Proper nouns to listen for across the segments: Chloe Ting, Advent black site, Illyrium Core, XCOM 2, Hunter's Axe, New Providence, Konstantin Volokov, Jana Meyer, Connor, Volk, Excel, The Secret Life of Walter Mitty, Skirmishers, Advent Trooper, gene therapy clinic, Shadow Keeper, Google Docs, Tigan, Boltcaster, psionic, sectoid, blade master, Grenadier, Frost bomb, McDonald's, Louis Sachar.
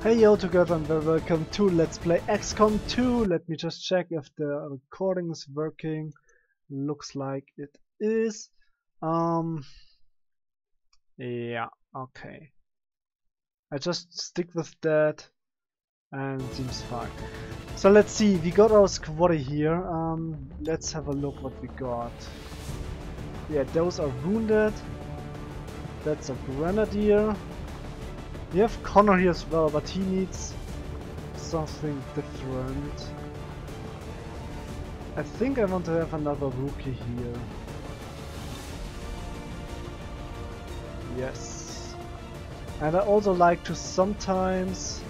Hey yo together and welcome to Let's Play XCOM 2. Let me just check if the recording is working. Looks like it is. Yeah, okay. I just stick with that and seems fine. So let's see, we got our squad here. Let's have a look what we got. Yeah, those are wounded. That's a Grenadier. We have Connor here as well, but he needs something different. I think I want to have another rookie here. Yes. And I also like to sometimes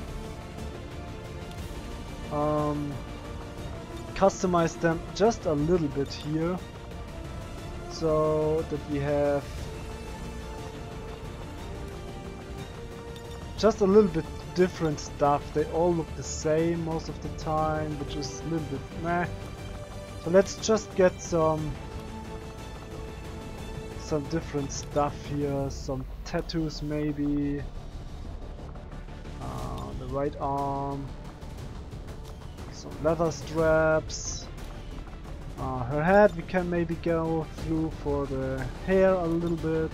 customize them just a little bit here, so that we have just a little bit different stuff. They all look the same most of the time, which is a little bit meh. So let's just get some different stuff here, some tattoos maybe, the right arm, some leather straps, her head we can maybe go through for the hair a little bit.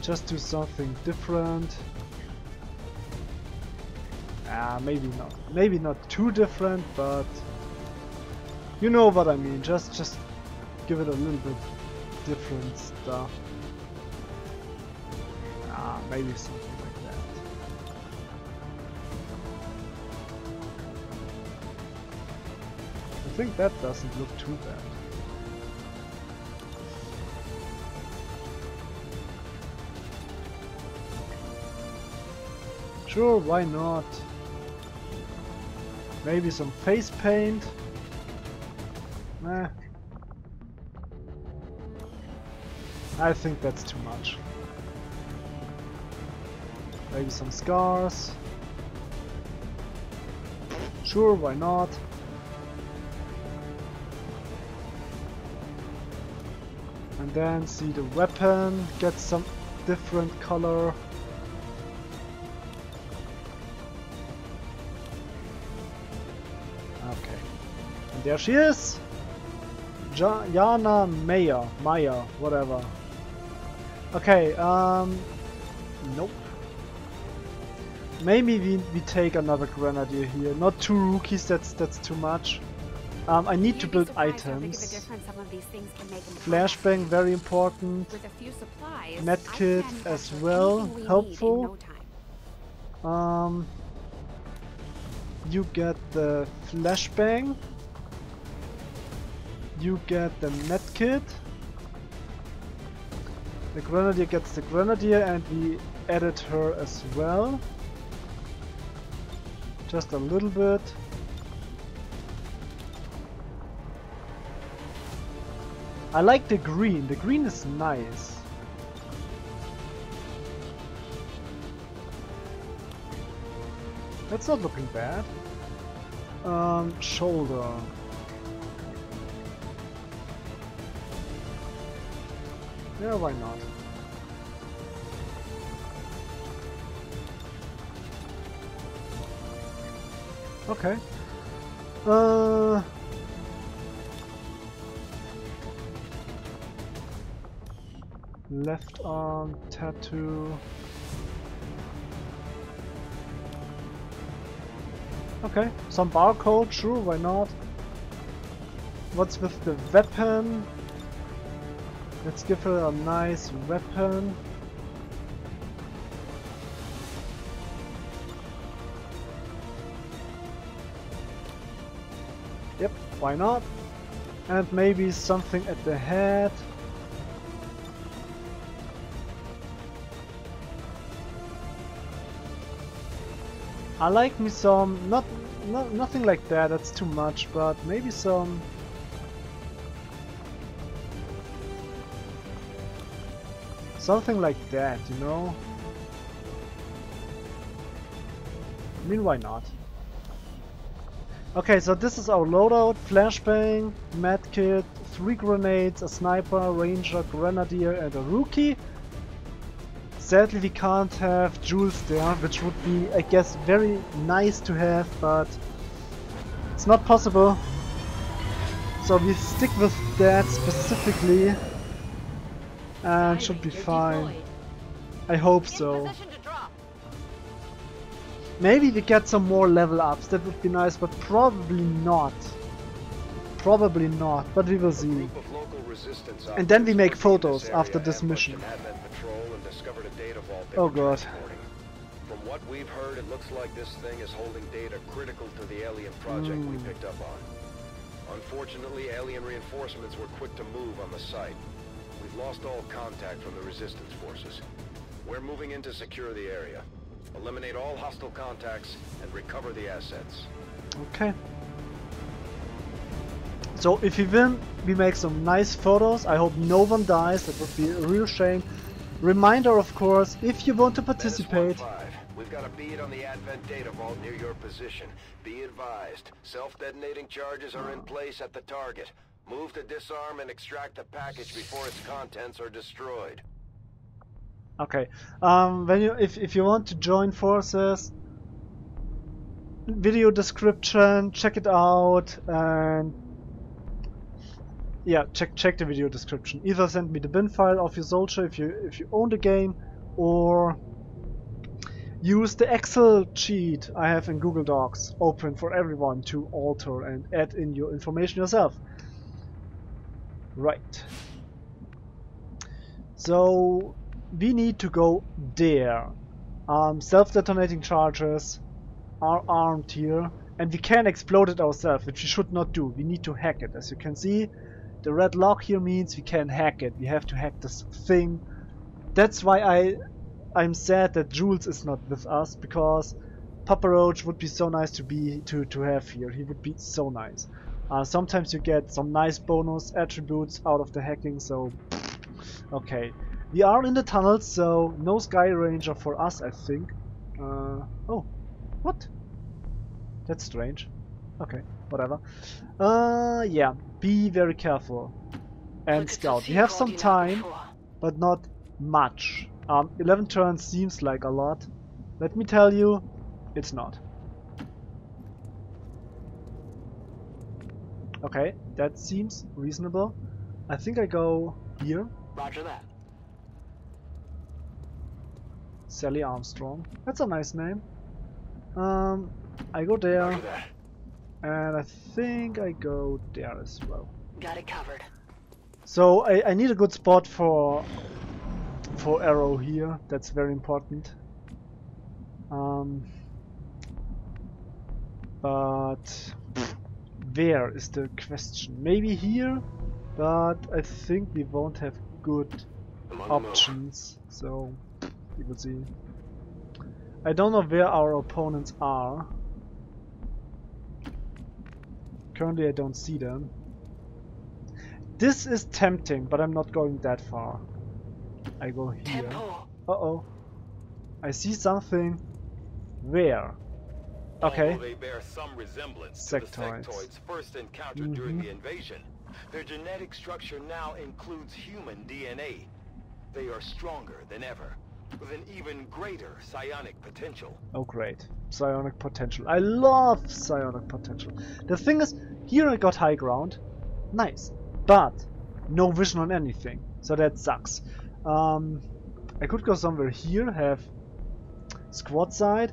Just do something different. Maybe not too different, but you know what I mean. Just give it a little bit different stuff. Maybe something like that. I think that doesn't look too bad. Sure, why not? Maybe some face paint? Nah. I think that's too much. Maybe some scars? Sure, why not? And then see the weapon, get some different color. There she is! Jana Meyer, whatever. Okay, nope. Maybe we take another Grenadier here. Not two rookies, that's too much. I need to build items. Flashbang, very important. Medkit as well, helpful. You get the flashbang. You get the medkit, the Grenadier gets the Grenadier, and we added her as well. Just a little bit. I like the green is nice. That's not looking bad. Shoulder. Yeah, why not? Okay. Left arm tattoo. Okay, some barcode, sure, why not? What's with the weapon? Let's give her a nice weapon. Yep, why not? And maybe something at the head. I like me some, nothing like that, that's too much, but maybe some something like that, you know? I mean, why not? Okay, so this is our loadout. Flashbang, medkit, 3 grenades, a sniper, ranger, grenadier, and a rookie. Sadly we can't have Jules there, which would be, I guess, very nice to have, but it's not possible. So we stick with that specifically and should be fine. I hope so. Maybe we get some more level ups, that would be nice, but probably not. Probably not, but we will see. And then we make photos after this mission. Oh god. From what we've heard, it looks like this thing is holding data critical to the alien project we picked up on. Unfortunately, alien reinforcements were quick to move on the site. We've lost all contact from the resistance forces. We're moving in to secure the area, eliminate all hostile contacts, and recover the assets. Okay. So if we win, we make some nice photos. I hope no one dies, that would be a real shame. Reminder, of course, if you want to participate. We've got a bead on the Advent data vault near your position. Be advised, self-detonating charges are in place at the target. Move to disarm and extract the package before its contents are destroyed. Okay, if you want to join forces, video description, check it out, and yeah, check the video description. Either send me the bin file of your soldier if you own the game, or use the Excel sheet I have in Google Docs open for everyone to alter and add in your information yourself. Right. So we need to go there. Self-detonating charges are armed here, and we can explode it ourselves, which we should not do. We need to hack it, as you can see. The red lock here means we can hack it. We have to hack this thing. That's why I'm sad that Jules is not with us, because Papa Roach would be so nice to have here. He would be so nice. Sometimes you get some nice bonus attributes out of the hacking, so okay. We are in the tunnels, so no Sky Ranger for us, I think. Oh, what? That's strange. Okay, whatever. Yeah, be very careful and scout. We have some time, but not much. 11 turns seems like a lot. Let me tell you, it's not. Okay, that seems reasonable. I think I go here. Roger that. Sally Armstrong. That's a nice name. I go there, and I think I go there as well. Got it covered. So I need a good spot for arrow here. That's very important. But where is the question? Maybe here, but I think we won't have good options, so we will see. I don't know where our opponents are. Currently I don't see them. This is tempting, but I'm not going that far. I go here. Uh-oh. I see something. Where? Okay. They bear some resemblance to the sectoids first encountered during the invasion. Their genetic structure now includes human DNA. They are stronger than ever, with an even greater psionic potential. Oh great. Psionic potential. I love psionic potential. The thing is, here I got high ground. Nice. But no vision on anything. So that sucks. I could go somewhere here, have squad side,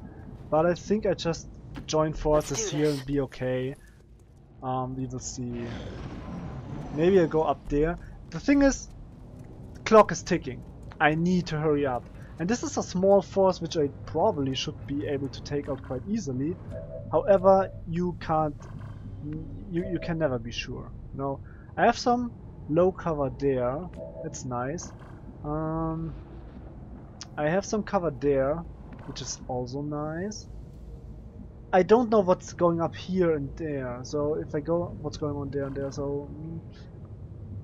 but I think I just join forces here and be okay. We will see. Maybe I'll go up there. The thing is, the clock is ticking. I need to hurry up. And this is a small force which I probably should be able to take out quite easily. However, you can never be sure. No, I have some low cover there. That's nice. I have some cover there, which is also nice. I don't know what's going up here and there, so if I go, what's going on there and there, so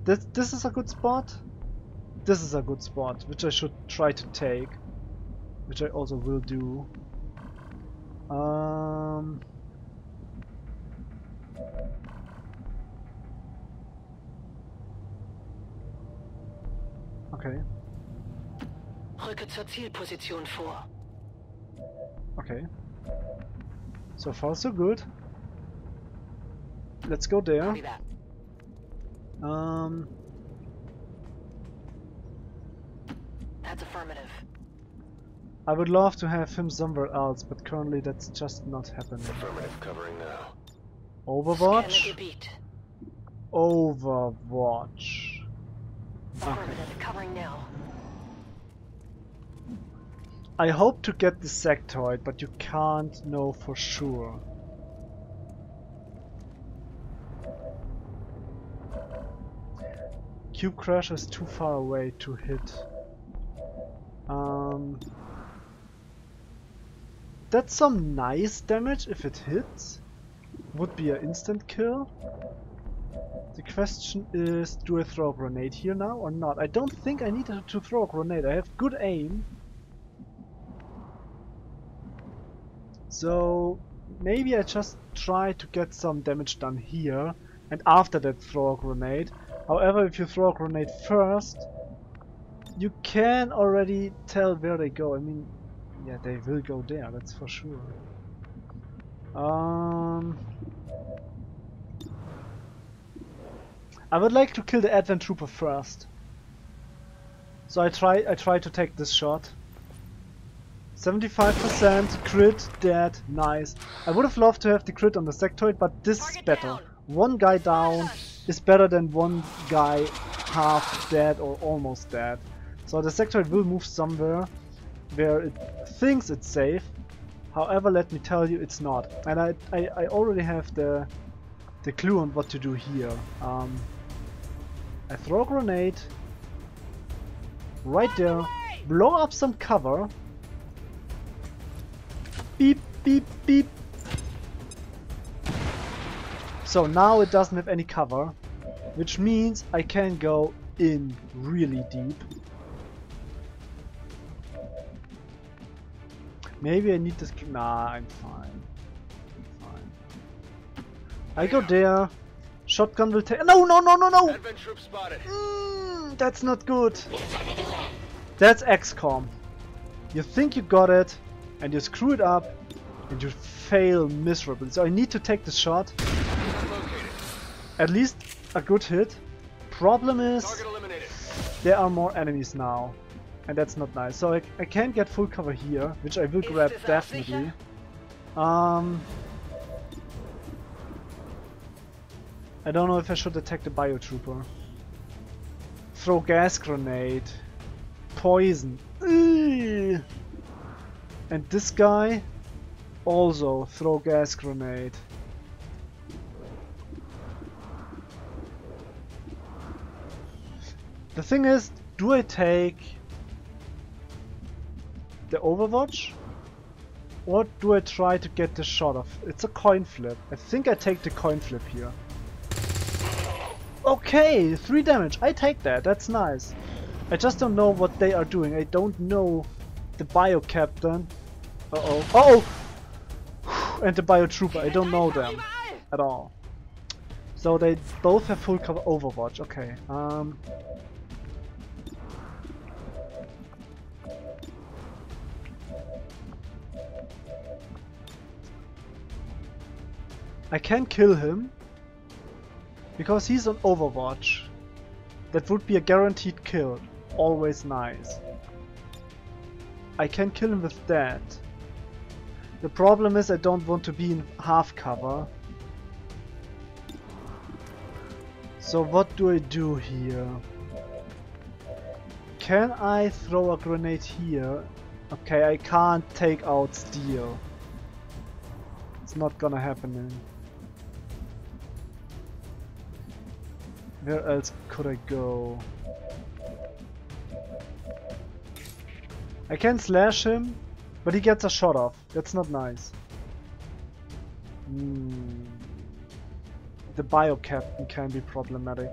this is a good spot. This is a good spot, which I should try to take, which I also will do. Okay. Brücke zur Zielposition vor. Okay. So far so good. Let's go there. That's affirmative. I would love to have him somewhere else, but currently that's just not happening. Affirmative, covering now. Overwatch. Overwatch. Affirmative, covering now. I hope to get the sectoid, but you can't know for sure. Cube Crusher is too far away to hit. That's some nice damage if it hits. Would be an instant kill. The question is, do I throw a grenade here now or not? I don't think I need to throw a grenade. I have good aim. So maybe I just try to get some damage done here and after that throw a grenade. However, if you throw a grenade first, you can already tell where they go. I mean, yeah, they will go there, that's for sure. I would like to kill the Advent Trooper first. So I try to take this shot. 75% crit, dead, nice. I would have loved to have the crit on the sectoid, but this is better. One guy down is better than one guy half dead or almost dead. So the sectoid will move somewhere where it thinks it's safe. However, let me tell you, it's not. And I already have the clue on what to do here. I throw a grenade right there, blow up some cover. Beep, beep, beep. So now it doesn't have any cover, which means I can go in really deep. Maybe I need this. Nah, I'm fine. I'm fine. I go there. Shotgun will take. No, no, no, no, no! Advent troop spotted. That's not good. That's XCOM. You think you got it, and you screw it up, and you fail miserably. So I need to take the shot. At least a good hit. Problem is, there are more enemies now, and that's not nice. So I can't get full cover here, which I will grab definitely. I don't know if I should attack the biotrooper. Throw gas grenade. Poison. Eeeh. And this guy also throw gas grenade. The thing is, do I take the Overwatch or do I try to get the shot off? It's a coin flip. I think I take the coin flip here. Okay, 3 damage. I take that. That's nice. I just don't know what they are doing. I don't know the bio captain. Uh oh. And the bio trooper. I don't know them at all. So they both have full cover Overwatch. Okay. I can kill him because he's on Overwatch. That would be a guaranteed kill. Always nice. I can kill him with that. The problem is I don't want to be in half cover. So what do I do here? Can I throw a grenade here? Okay, I can't take out steel. It's not gonna happen. Where else could I go? I can slash him, but he gets a shot off. That's not nice. The bio captain can be problematic.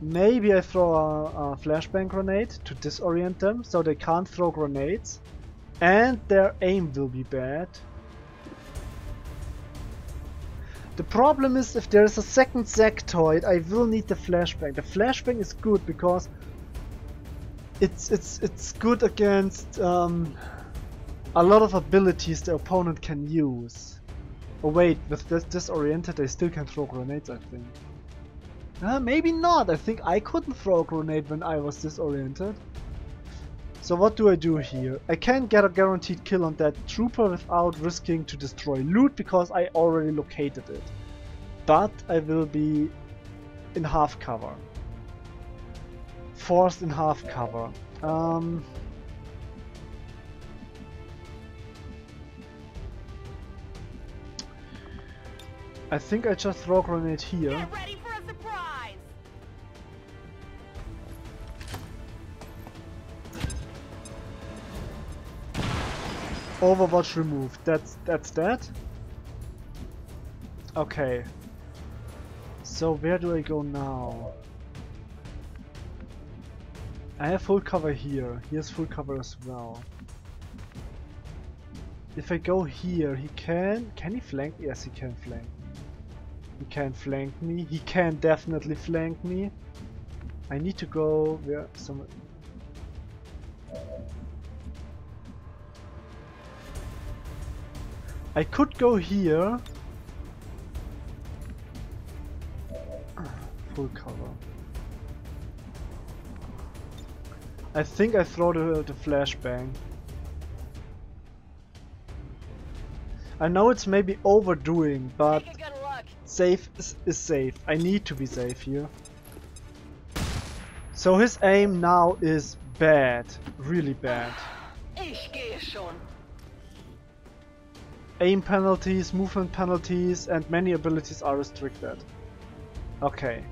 Maybe I throw a flashbang grenade to disorient them so they can't throw grenades and their aim will be bad. The problem is if there is a second sectoid I will need the flashbang. The flashbang is good because it's good against a lot of abilities the opponent can use. Oh wait, with this disoriented they still can throw grenades, I think. Maybe not. I think I couldn't throw a grenade when I was disoriented. So what do I do here? I can't get a guaranteed kill on that trooper without risking to destroy loot because I already located it. But I will be in half cover. Forced in half cover. I think I just throw a grenade here. Get ready for a surprise. Overwatch removed. That's that. Okay. So where do I go now? I have full cover here. He has full cover as well. If I go here, he can. Can he flank? Yes, he can flank. He can flank me. He can definitely flank me. I need to go where some. I could go here. Full cover. I think I throw the flashbang. I know it's maybe overdoing, but safe is safe. I need to be safe here. So his aim now is bad. Really bad. Aim penalties, movement penalties, and many abilities are restricted. Okay.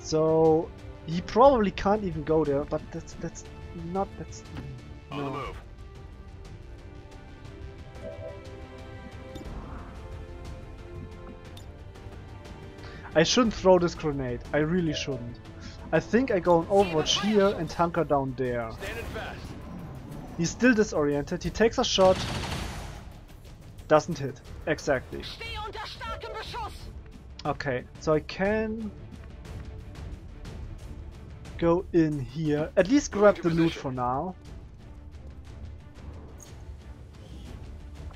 So he probably can't even go there, but that's no. I shouldn't throw this grenade. I really shouldn't. I think I go on Overwatch here and hunker down there. He's still disoriented. He takes a shot. Doesn't hit. Exactly. Okay, so I can go in here. At least grab the loot for now.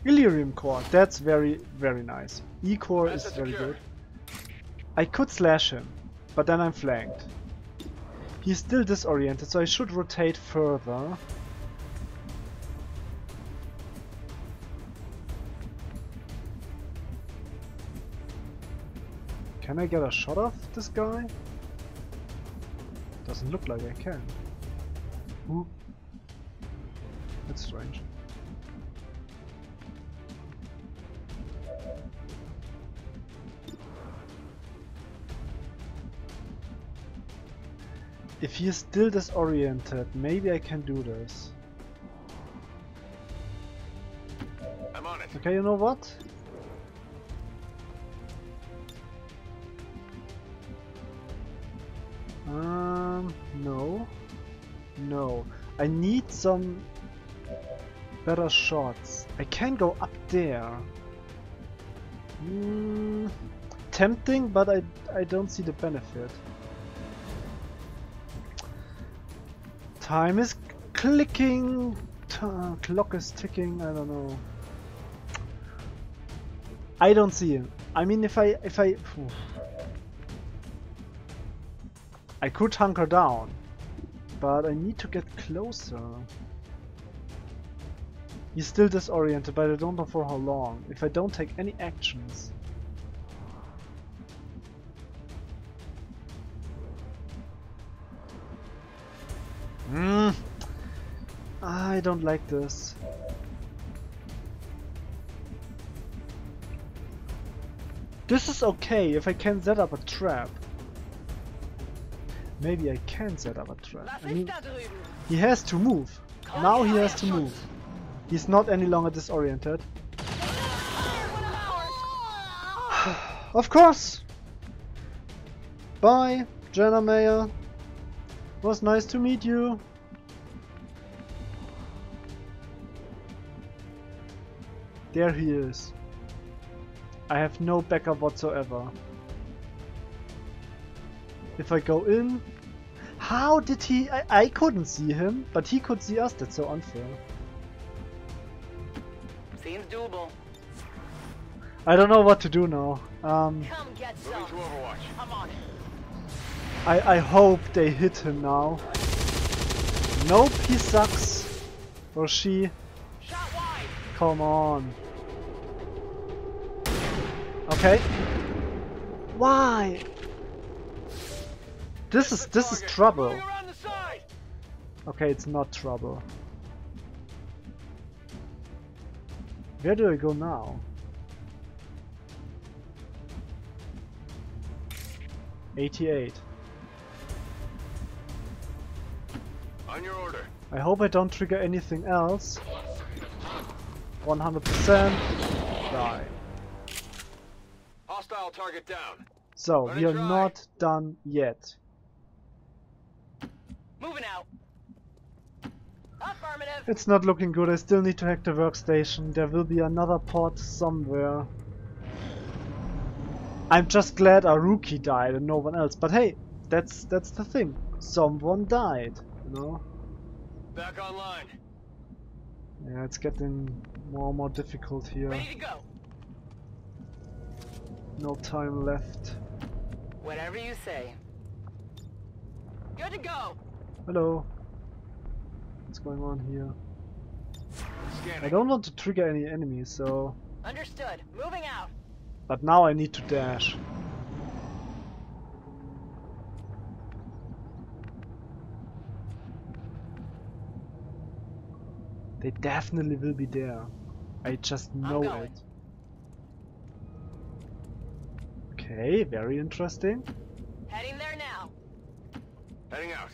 Illyrium Core. That's very, very nice. E Core is very good. I could slash him, but then I'm flanked. He's still disoriented, so I should rotate further. Can I get a shot off this guy? Doesn't look like I can. Ooh. That's strange. If he is still disoriented, maybe I can do this. I'm on it. Okay, you know what? No. No. I need some better shots. I can go up there. Tempting, but I don't see the benefit. Time is clicking, clock is ticking, I don't know. I don't see him. I mean I could hunker down, but I need to get closer. He's still disoriented, but I don't know for how long. If I don't take any actions. I don't like this. This is okay if I can set up a trap. Maybe I can set up a trap. I mean, he has to move. Now he has to move. He's not any longer disoriented. Of course! Bye, Jana Meyer. It was nice to meet you. There he is. I have no backup whatsoever. If I go in... How did he... I couldn't see him, but he could see us. That's so unfair. Seems doable. I don't know what to do now. Come get some. I'm on it. I hope they hit him now. Nope, he sucks. Or she. Shot wide. Come on. Okay. Why? This is trouble. Okay, it's not trouble. Where do I go now? 88. On your order. I hope I don't trigger anything else. 100%. Die. Hostile target down. So we are not done yet. Moving out. Affirmative. It's not looking good. I still need to hack the workstation. There will be another pod somewhere. I'm just glad Aruki died and no one else. But hey, that's the thing. Someone died. No. Back online. Yeah, it's getting more and more difficult here. Ready to go. No time left. Whatever you say. Good to go. Hello. What's going on here? Scanning. I don't want to trigger any enemies, so. Understood. Moving out. But now I need to dash. They definitely will be there. I just know it. Okay, very interesting. Heading there now. Heading out.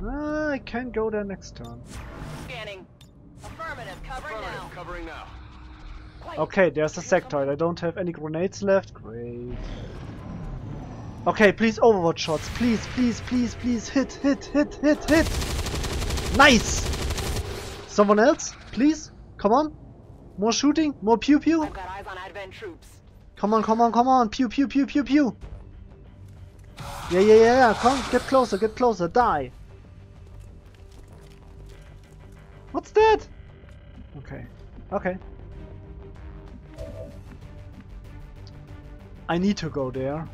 Ah, I can go there next turn. Scanning. Affirmative. Covering now. Okay, there's a sectoid. I don't have any grenades left. Great. Okay, please overwatch shots. Please, please, please, please. Hit, hit, hit, hit, hit. Nice! Someone else? Please? Come on! More shooting? More pew pew? I've got eyes on Advent troops. Come on, come on, come on! Pew pew pew pew pew! Yeah, yeah, yeah, yeah! Come, get closer, die! What's that? Okay, okay. I need to go there.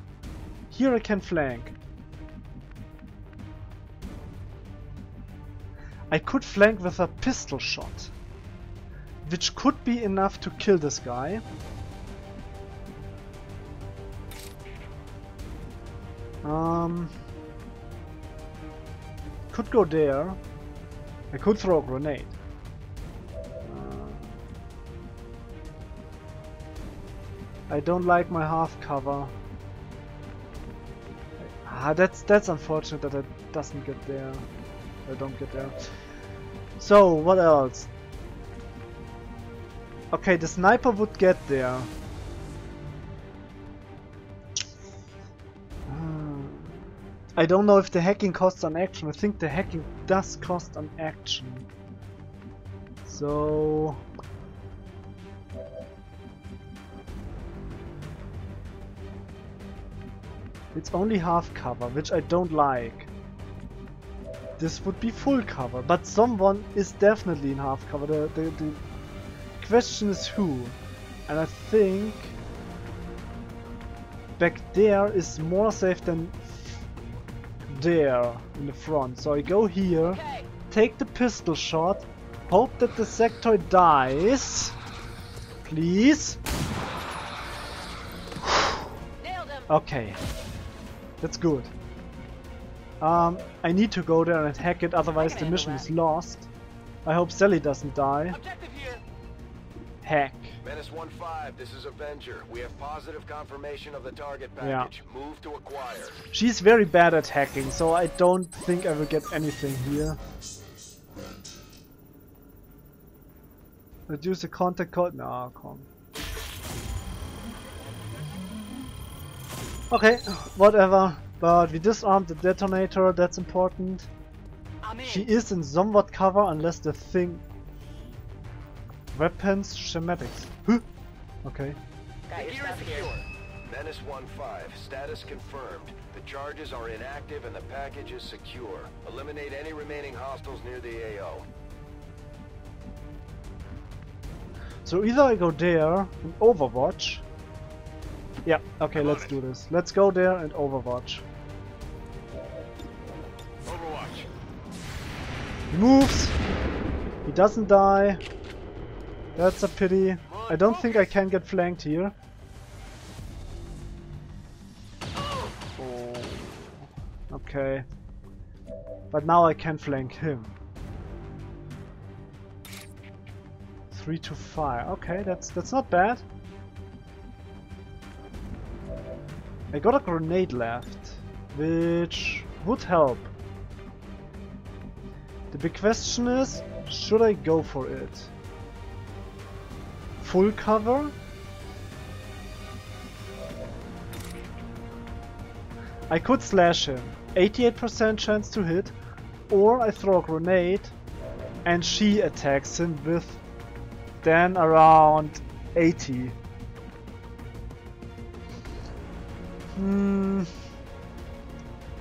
Here I can flank. I could flank with a pistol shot, which could be enough to kill this guy. Could go there. I could throw a grenade. I don't like my half cover. Ah, that's unfortunate that it doesn't get there. I don't get there. So, what else? Okay, the sniper would get there. I don't know if the hacking costs an action. I think the hacking does cost an action. So... it's only half cover, which I don't like. This would be full cover, but someone is definitely in half cover. The question is who, and I think back there is more safe than there in the front. So I go here, okay. Take the pistol shot, hope that the sectoid dies, please. Nailed him. Okay, that's good. I need to go there and hack it, otherwise the mission is lost. I hope Sally doesn't die. Hack. Menace 1-5, this is Avenger. We have positive confirmation of the target package. Yeah. Move to acquire. She's very bad at hacking, so I don't think I will get anything here. Reduce the contact code. Nah, come. Okay, whatever. But we disarmed the detonator, that's important. She is in somewhat cover unless the thing... Weapons, schematics. Huh? Okay. Menace 1-5, status confirmed. The charges are inactive and the package is secure. Eliminate any remaining hostiles near the AO. So either I go there and overwatch. Yeah, okay, let's do this. Let's go there and overwatch. He moves. He doesn't die. That's a pity. I don't think I can get flanked here. Oh. Okay. But now I can flank him. 3 to 5. Okay, that's not bad. I got a grenade left, which would help. The big question is, should I go for it? Full cover? I could slash him, 88% chance to hit, or I throw a grenade and she attacks him with then around 80.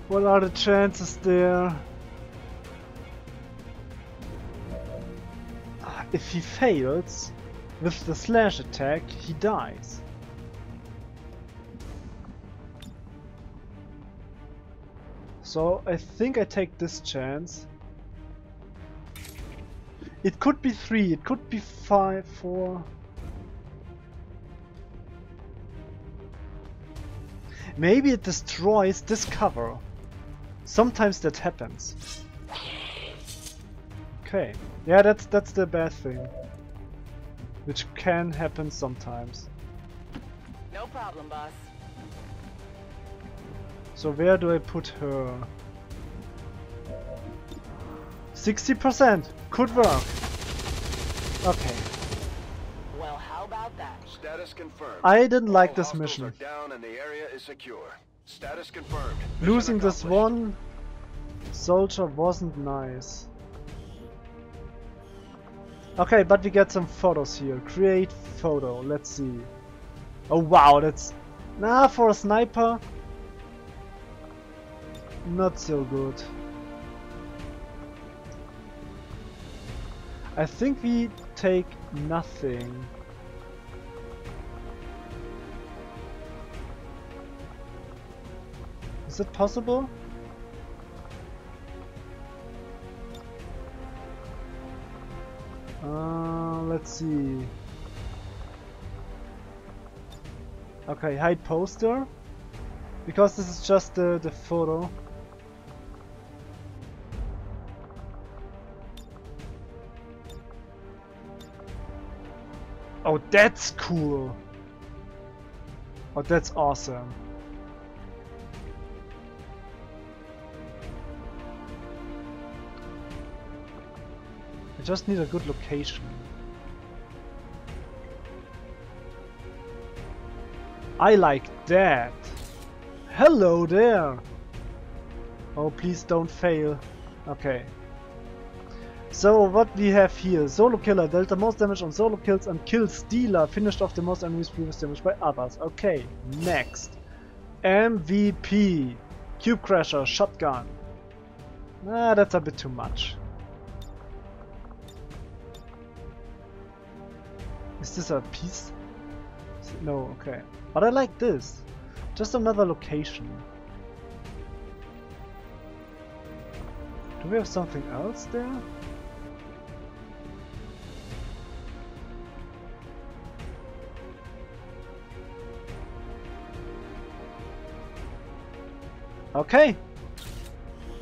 What are the chances there? If he fails with the slash attack, he dies. So I think I take this chance. It could be 3, it could be 5, 4... Maybe it destroys this cover. Sometimes that happens. Okay. Yeah, that's the bad thing. Which can happen sometimes. No problem, boss. So where do I put her? 60%! Could work! Okay. Well, how about that? Status confirmed. I didn't like this mission. All hostiles are down and the area is secure. Status confirmed. Losing this one soldier wasn't nice. Okay, but we get some photos here. Create photo. Let's see. Oh wow, that's... Nah, for a sniper... Not so good. I think we take nothing. Is it possible? Let's see. Okay, hide poster. Because this is just the photo. Oh, that's cool. Oh, that's awesome. I just need a good location. I like that. Hello there. Oh, please don't fail. Okay. So what we have here, solo killer dealt the most damage on solo kills and kill stealer finished off the most enemies previous damage by others. Okay, next. MVP. Cube Crusher, shotgun. Ah, that's a bit too much. Is this a piece? No, okay. But I like this. Just another location. Do we have something else there? Okay.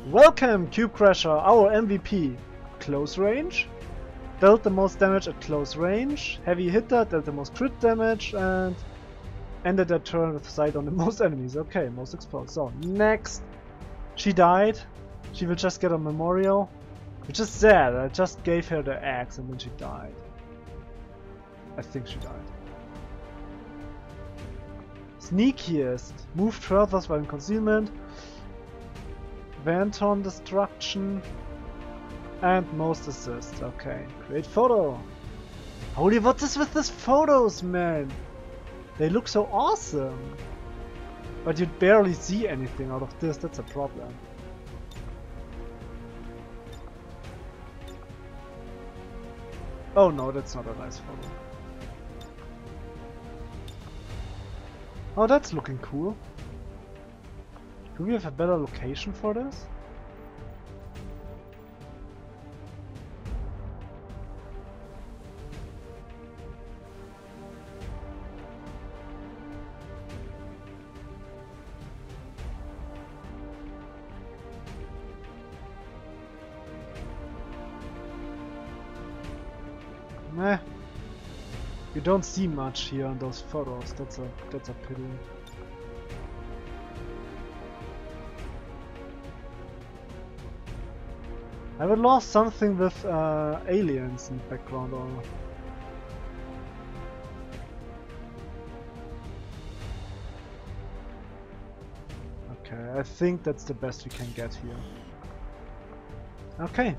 Welcome, Cube Crusher, our MVP. Close range. Dealt the most damage at close range. Heavy hitter, dealt the most crit damage and ended their turn with sight on the most enemies. Okay, most exposed. So, next. She died. She will just get a memorial. Which is sad. I just gave her the axe and then she died. I think she died. Sneakiest. Moved further while in concealment. Phantom destruction. And most assist. Okay. Great photo. Holy, what is with these photos, man? They look so awesome. But you barely see anything out of this, that's a problem. Oh no, that's not a nice photo. Oh, that's looking cool. Do we have a better location for this? Meh. You don't see much here in those photos, that's a pity. I would lost something with aliens in the background or... Okay, I think that's the best we can get here. Okay.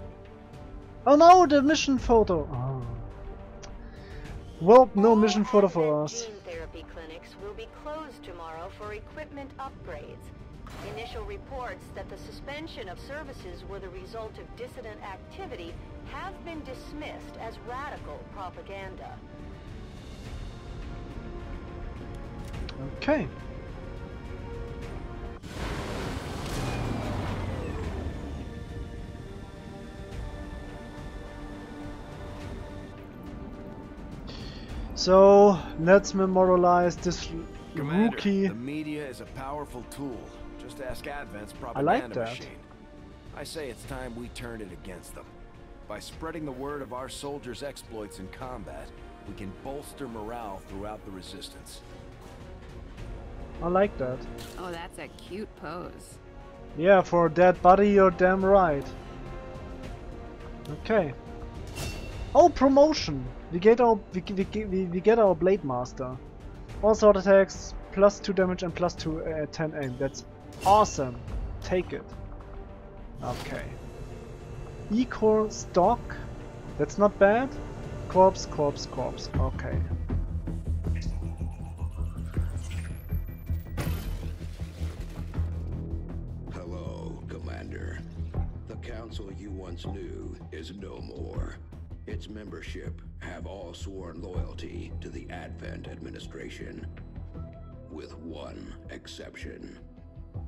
Oh no, the mission photo! Oh. Well, no mission photo for us. Gene therapy clinics will be closed tomorrow for equipment upgrades. Initial reports that the suspension of services were the result of dissident activity have been dismissed as radical propaganda. Okay. So, let's memorialize this Commander, rookie. The media is a powerful tool. Just ask Advent's propaganda machine. I say it's time we turn it against them. By spreading the word of our soldiers' exploits in combat, we can bolster morale throughout the resistance. I like that. Oh, that's a cute pose. Yeah, for a dead body, you're damn right. Okay. Oh, promotion! We get our blade master. All sword attacks, +2 damage and +10 aim. That's awesome. Take it. Okay. E Core stock. That's not bad. Corpse, corpse, corpse. Okay. Hello, Commander. The council you once knew is no more. Its membership have all sworn loyalty to the Advent administration, with one exception.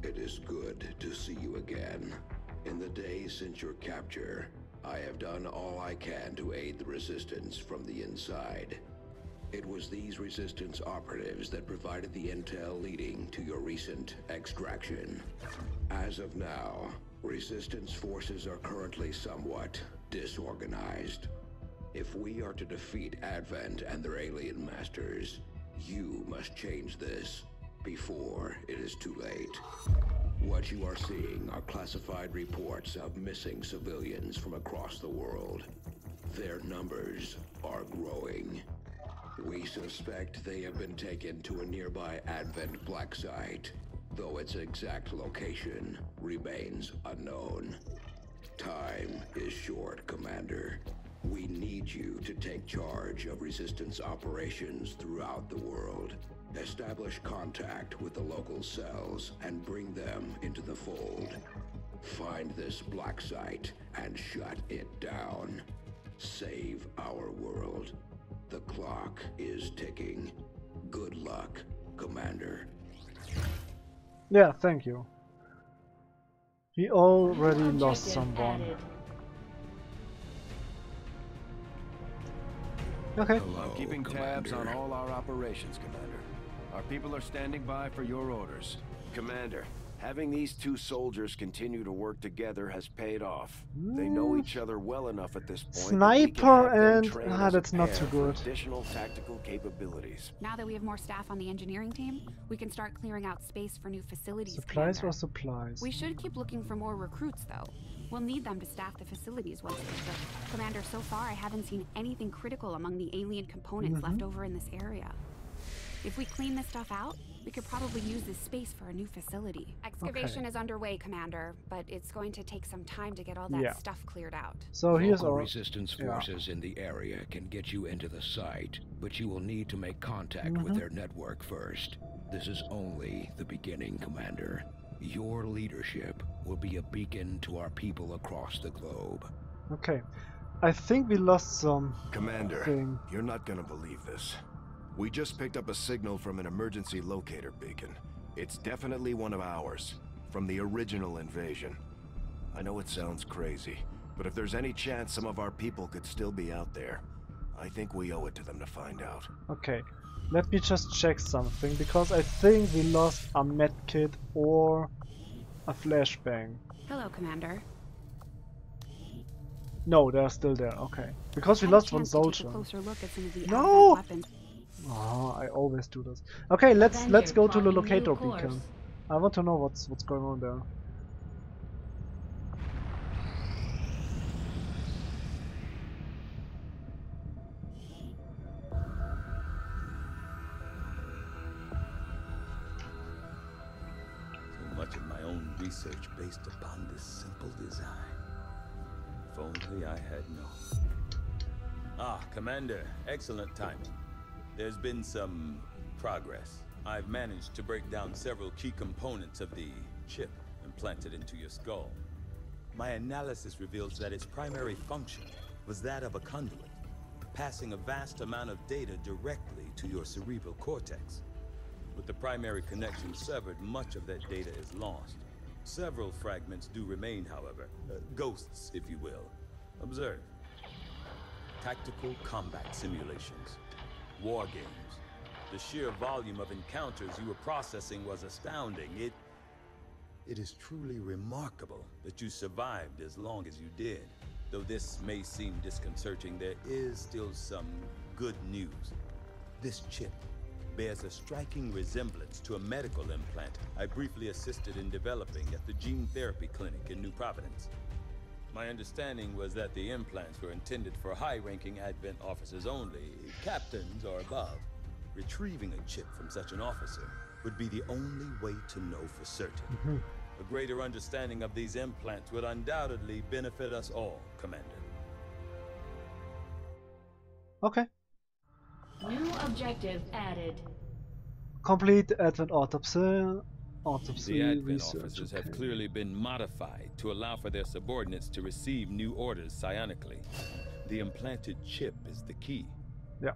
It is good to see you again. In the days since your capture, I have done all I can to aid the resistance from the inside. It was these resistance operatives that provided the intel leading to your recent extraction. As of now, resistance forces are currently somewhat disorganized. If we are to defeat Advent and their alien masters, you must change this before it is too late. What you are seeing are classified reports of missing civilians from across the world. Their numbers are growing. We suspect they have been taken to a nearby Advent black site, though its exact location remains unknown. Time is short, Commander. We need you to take charge of resistance operations throughout the world. Establish contact with the local cells and bring them into the fold. Find this black site and shut it down. Save our world. The clock is ticking. Good luck, Commander. Yeah, thank you. We already lost someone. Okay. Hello, I'm keeping tabs on all our operations, Commander. Our people are standing by for your orders. Commander, having these two soldiers continue to work together has paid off. They know each other well enough at this point. Sniper and... Ah, that's not too good. Additional tactical capabilities. Now that we have more staff on the engineering team, we can start clearing out space for new facilities. Supplies or supplies? We should keep looking for more recruits, though. We'll need them to staff the facilities once it's built. Commander, so far I haven't seen anything critical among the alien components left over in this area. If we clean this stuff out, we could probably use this space for a new facility. Excavation is underway, Commander, but it's going to take some time to get all that stuff cleared out. So here's our resistance forces in the area can get you into the site, but you will need to make contact with their network first. This is only the beginning, Commander. Your leadership will be a beacon to our people across the globe. Okay. I think we lost some... Commander, thing. You're not gonna believe this. We just picked up a signal from an emergency locator beacon. It's definitely one of ours, from the original invasion. I know it sounds crazy, but if there's any chance some of our people could still be out there, I think we owe it to them to find out. Okay, let me just check something, because I think we lost a medkit or a flashbang. Hello, Commander. No, they're still there, okay. Because we lost one soldier. No! Oh, I always do this. Okay, let's go to the locator beacon. I want to know what's going on there. So much of my own research based upon this simple design. If only I had known. Ah, Commander, excellent timing. There's been some progress. I've managed to break down several key components of the chip implanted into your skull. My analysis reveals that its primary function was that of a conduit, passing a vast amount of data directly to your cerebral cortex. With the primary connection severed, much of that data is lost. Several fragments do remain, however, ghosts, if you will. Observe. Tactical combat simulations. War games. The sheer volume of encounters you were processing was astounding. It is truly remarkable that you survived as long as you did. Though this may seem disconcerting, there is still some good news. This chip bears a striking resemblance to a medical implant I briefly assisted in developing at the Gene Therapy Clinic in New Providence. My understanding was that the implants were intended for high-ranking Advent officers only, captains or above. Retrieving a chip from such an officer would be the only way to know for certain. A greater understanding of these implants would undoubtedly benefit us all, Commander. Okay. New objective added. Complete Advent autopsy. The Advent officers have clearly been modified to allow for their subordinates to receive new orders psionically. The implanted chip is the key. Yeah.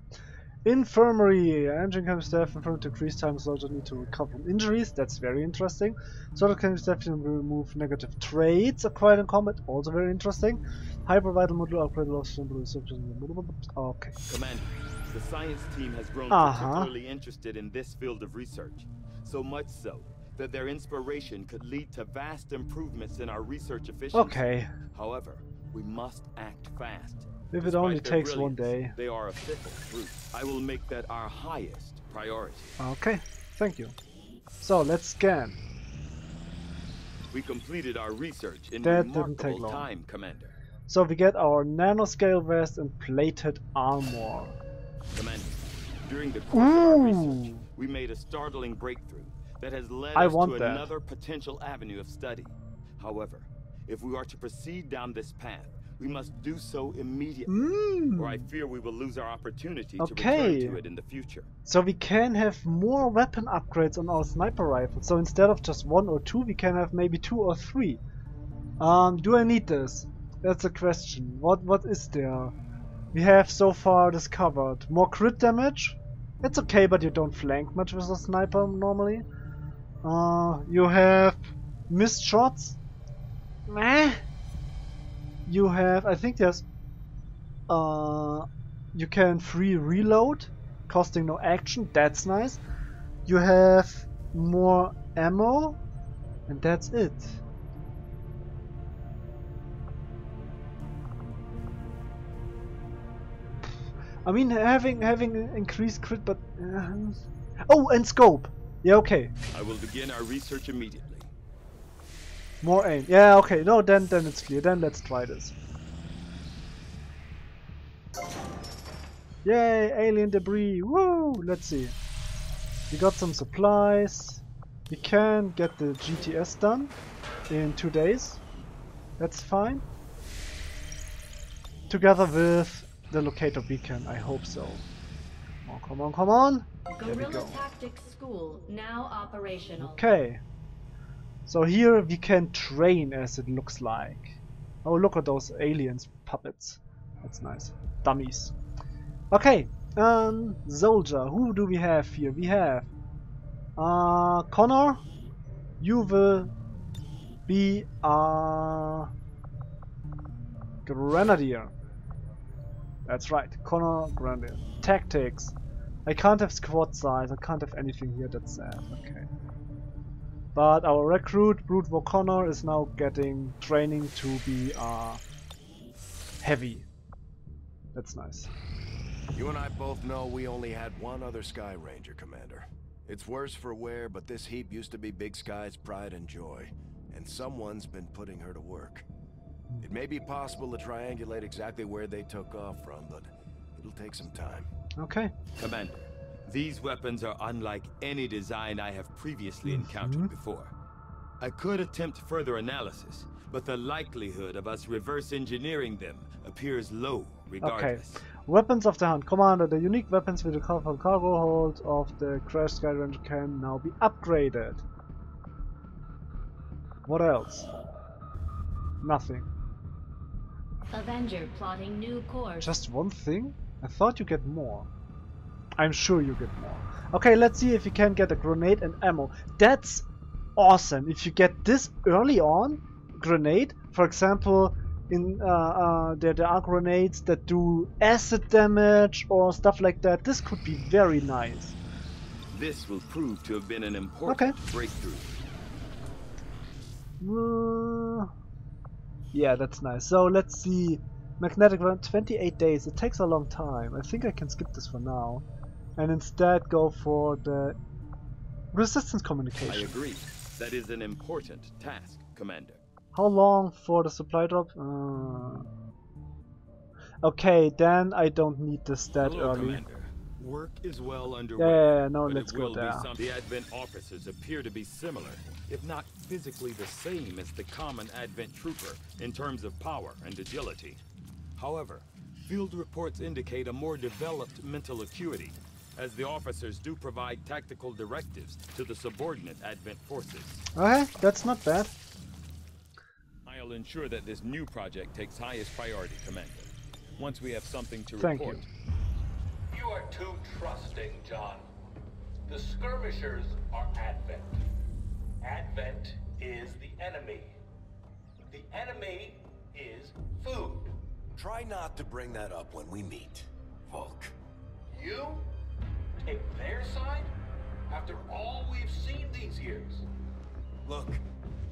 Infirmary. Engine camp staff informed to increase time soldiers need to recover from injuries. That's very interesting. Soldier camp staff can remove negative traits acquired in combat. Also very interesting. Hyper vital module upgrade lost. Okay. Commander, the science team has grown particularly interested in this field of research. So much so that their inspiration could lead to vast improvements in our research efficiency. Okay. However, we must act fast. If it only takes one day. They are a fickle group. I will make that our highest priority. Okay, thank you. So let's scan. We completed our research in remarkable time, Commander. So we get our nanoscale vest and plated armor. Commander, during the course of our research, we made a startling breakthrough that has led us to another potential avenue of study. However, if we are to proceed down this path, we must do so immediately, or I fear we will lose our opportunity to return to it in the future. So we can have more weapon upgrades on our sniper rifle. So instead of just one or two, we can have maybe two or three. Do I need this? That's a question. What is there? We have so far discovered more crit damage. It's okay, but you don't flank much with a sniper normally. You have missed shots. Meh. You have, I think there's, you can free reload, costing no action. That's nice. You have more ammo, and that's it. I mean, having increased crit, but oh, and scope. Yeah, okay. I will begin our research immediately. More aim. Yeah, okay. No, then it's clear. Then let's try this. Yay, alien debris. Woo! Let's see. We got some supplies. We can get the GTS done in 2 days. That's fine. Together with the locator beacon. I hope so. More Come on, come on. Guerrilla Tactics School now operational. Okay. So here we can train, as it looks like. Oh, look at those aliens puppets. That's nice. Dummies. Okay. Soldier. Who do we have here? We have Connor. You will be a Grenadier. That's right, Connor Grenadier. Tactics. I can't have squad size, I can't have anything here, that's sad. Okay. But our recruit, Brute Wokonor, is now getting training to be heavy. That's nice. You and I both know we only had one other Sky Ranger, Commander. It's worse for wear, but this heap used to be Big Sky's pride and joy, and someone's been putting her to work. It may be possible to triangulate exactly where they took off from, but it'll take some time. Okay. Commander, these weapons are unlike any design I have previously encountered before. I could attempt further analysis, but the likelihood of us reverse engineering them appears low regardless. Okay. Weapons of the Hunt. Commander, the unique weapons with the cargo hold of the crashed Sky Ranger can now be upgraded. What else? Nothing. Avenger plotting new course. Just one thing? I thought you get more. I'm sure you get more. Okay, let's see if you can get a grenade and ammo. That's awesome. If you get this early on, grenade, for example, in there are grenades that do acid damage or stuff like that. This could be very nice. This will prove to have been an important breakthrough. Yeah, that's nice. So let's see. Magnetic round, 28 days. It takes a long time. I think I can skip this for now, and instead go for the resistance communication. I agree. That is an important task, Commander. How long for the supply drop? Okay, then I don't need this that early. Commander. Work is well underway. Yeah, no, let's go there. The Advent officers appear to be similar, if not physically the same as the common Advent Trooper in terms of power and agility. However, field reports indicate a more developed mental acuity, as the officers do provide tactical directives to the subordinate Advent forces. Okay, that's not bad. I'll ensure that this new project takes highest priority, Commander. Once we have something to report. Thank you. You are too trusting, John. The Skirmishers are Advent. Advent is the enemy. The enemy is food. Try not to bring that up when we meet, Volk. You take their side after all we've seen these years? Look,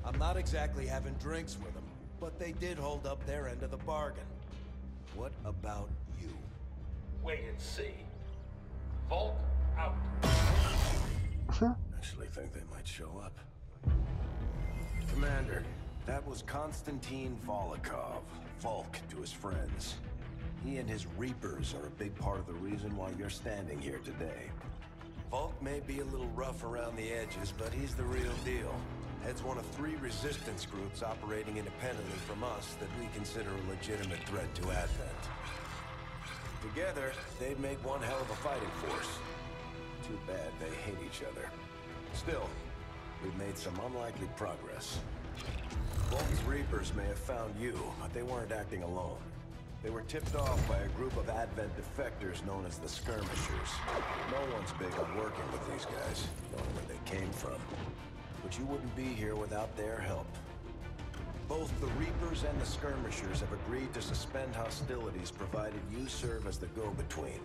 I'm not exactly having drinks with them, but they did hold up their end of the bargain. What about you? Wait and see. Volk out. Actually think they might show up. Commander, that was Konstantin Volokov, Volk to his friends. He and his Reapers are a big part of the reason why you're standing here today. Volk may be a little rough around the edges, but he's the real deal. Heads one of three resistance groups operating independently from us that we consider a legitimate threat to Advent. Together, they'd make one hell of a fighting force. Too bad they hate each other. Still, we've made some unlikely progress. Volk's Reapers may have found you, but they weren't acting alone. They were tipped off by a group of Advent defectors known as the Skirmishers. No one's big on working with these guys, knowing where they came from. But you wouldn't be here without their help. Both the Reapers and the Skirmishers have agreed to suspend hostilities provided you serve as the go-between.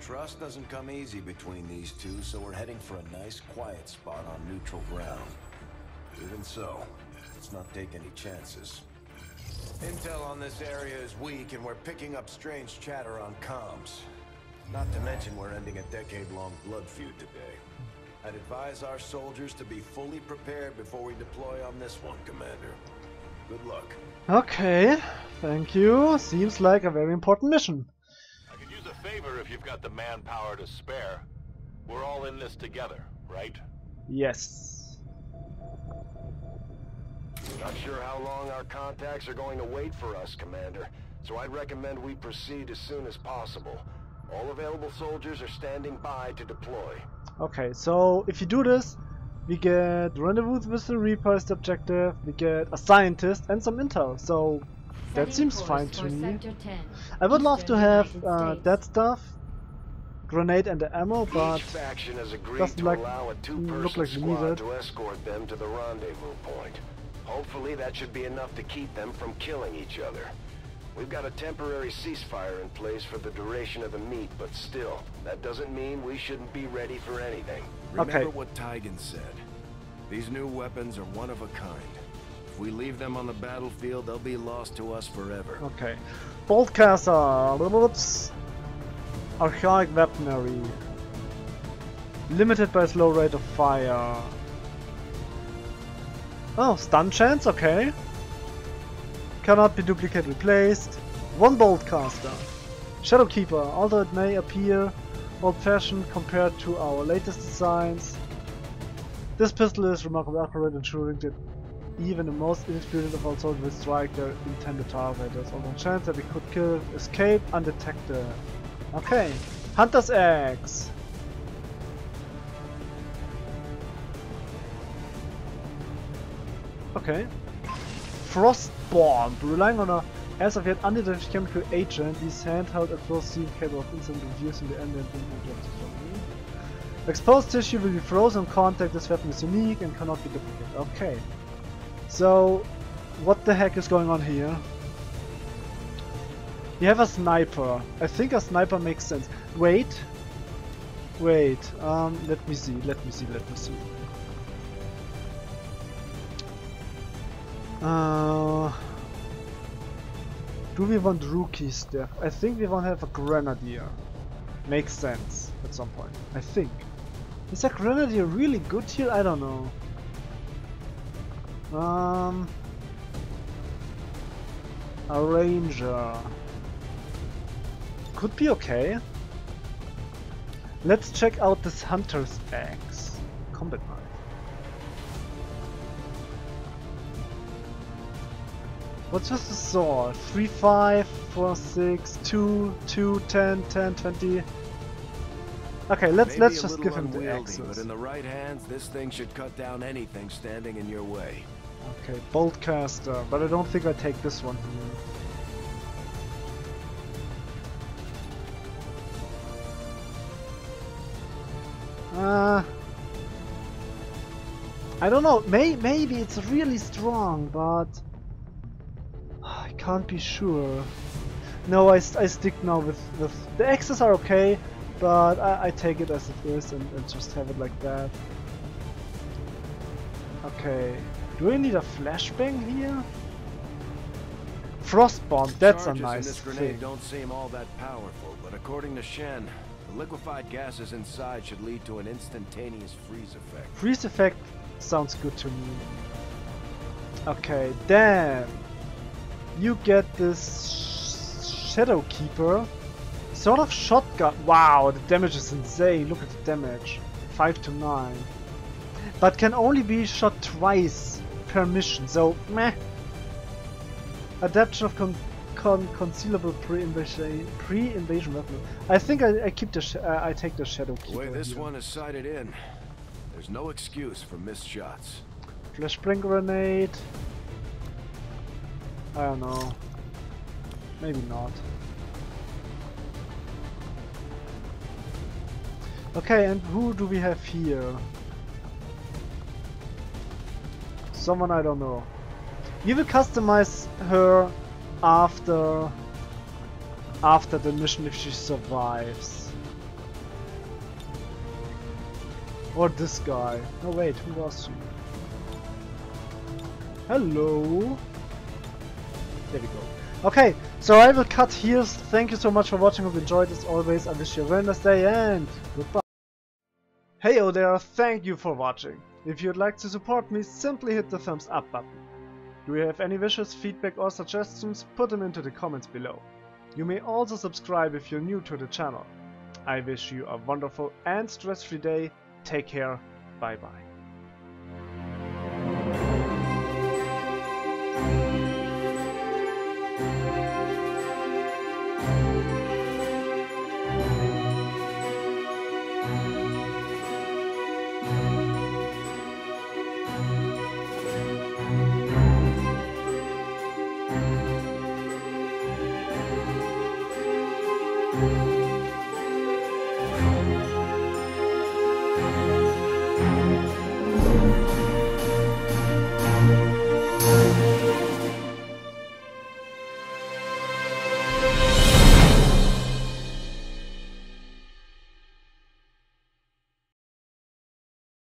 Trust doesn't come easy between these two, so we're heading for a nice quiet spot on neutral ground. Even so, let's not take any chances. Intel on this area is weak, and we're picking up strange chatter on comms. Not to mention we're ending a decade-long blood feud today. I'd advise our soldiers to be fully prepared before we deploy on this one, Commander. Good luck. Okay, thank you. Seems like a very important mission. I could use a favor if you've got the manpower to spare. We're all in this together, right? Yes. Not sure how long our contacts are going to wait for us, Commander, so I'd recommend we proceed as soon as possible. All available soldiers are standing by to deploy. Okay, so if you do this, we get rendezvous with the Reapers objective, we get a scientist and some intel, so that seems fine to me. I would love to have that stuff, grenade and the ammo, but doesn't look like we need it. To escort them to the rendezvous point. Hopefully that should be enough to keep them from killing each other. We've got a temporary ceasefire in place for the duration of the meet, but still, that doesn't mean we shouldn't be ready for anything. Okay. Remember what Tigan said. These new weapons are one of a kind. If we leave them on the battlefield, they'll be lost to us forever. Okay. Boltcaster. Archaic weaponry. Limited by slow rate of fire. Oh, stun chance, okay. Cannot be duplicated, replaced. One Boltcaster. Shadow Keeper, although it may appear old-fashioned compared to our latest designs. This pistol is remarkably accurate, ensuring that even the most inexperienced of our soldiers will strike their intended target. There's also a chance that we could kill escape undetected. Okay. Hunter's Axe. Okay. Frost bomb. Relying on a as of yet unidentified chemical agent, these handheld at first seem capable of instantly reducing the ambient injuries from me. Exposed tissue will be frozen. Contact. This weapon is unique and cannot be duplicated. Okay. So, what the heck is going on here? You have a sniper. I think a sniper makes sense. Wait. Wait. Let me see. Do we want rookie stuff? I think we want to have a Grenadier. Makes sense at some point. I think. Is a Grenadier really good here? I don't know. A Ranger. Could be okay. Let's check out this Hunter's Axe. Combat knife. What's with the sword? 3, 5, 4, 6, 2, 2, 10, 10, 20. Okay, let's just give him the axe. But in the right hands, this thing should cut down anything standing in your way. Okay, Boltcaster, but I don't think I take this one. I don't know. Maybe it's really strong, but I can't be sure. No, I stick now with the axes are okay, but I take it as it is and just have it like that. Okay, do I need a flashbang here? Frost bomb. That's a nice thing. Charges in this grenade don't seem all that powerful, but according to Shen, the liquefied gases inside should lead to an instantaneous freeze effect. Freeze effect sounds good to me. Okay, damn. You get this Shadow Keeper, sort of shotgun. Wow, the damage is insane. Look at the damage, 5 to 9, but can only be shot twice per mission. So meh. Adaption of concealable pre-invasion weapon. I think I keep the I take the Shadow Keeper. The way this one is sighted in, there's no excuse for missed shots. Flashbang grenade. I don't know. Maybe not. Okay, and who do we have here? Someone I don't know. You will customize her after the mission if she survives. Or this guy. Oh wait, who was she? Hello. There we go. Okay, so I will cut here. Thank you so much for watching. Hope you enjoyed as always. I wish you a wonderful day and goodbye. Heyo there, thank you for watching. If you'd like to support me, simply hit the thumbs up button. Do you have any wishes, feedback or suggestions? Put them into the comments below. You may also subscribe if you're new to the channel. I wish you a wonderful and stress-free day. Take care. Bye bye.